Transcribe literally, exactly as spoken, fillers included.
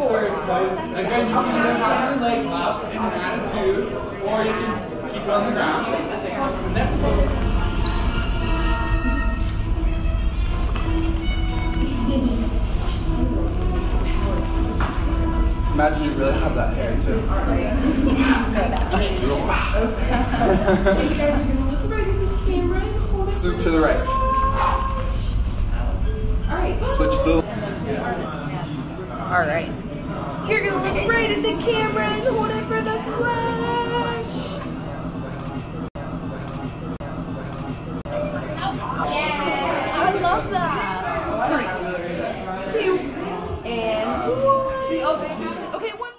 forward, and then you can either have your leg up in an attitude, or you can keep it on the ground. Next one. Imagine you really have that hair too. So you guys are going to look right at this camera and hold it. Swoop to the right. Alright. Switch the... Alright. You're going to look right at the camera and hold it for the flash. Yeah. I love that. Three, two, and one. Okay, one.